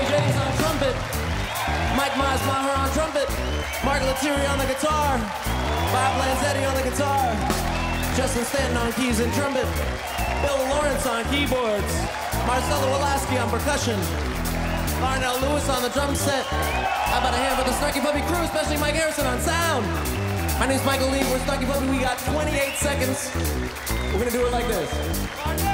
Wayne Jennings on trumpet, Mike Mezmarian on trumpet, Mark Lettiri on the guitar, Bob Lanzetti on the guitar, Justin Stanton on keys and trumpet, Bill Lawrence on keyboards, Marcelo Walaski on percussion, Arnell Lewis on the drum set. How about a hand for the Snarky Puppy crew, especially Mike Harrison on sound. My name's Michael Lee, we're Snarky Puppy, we got 28 seconds. We're gonna do it like this.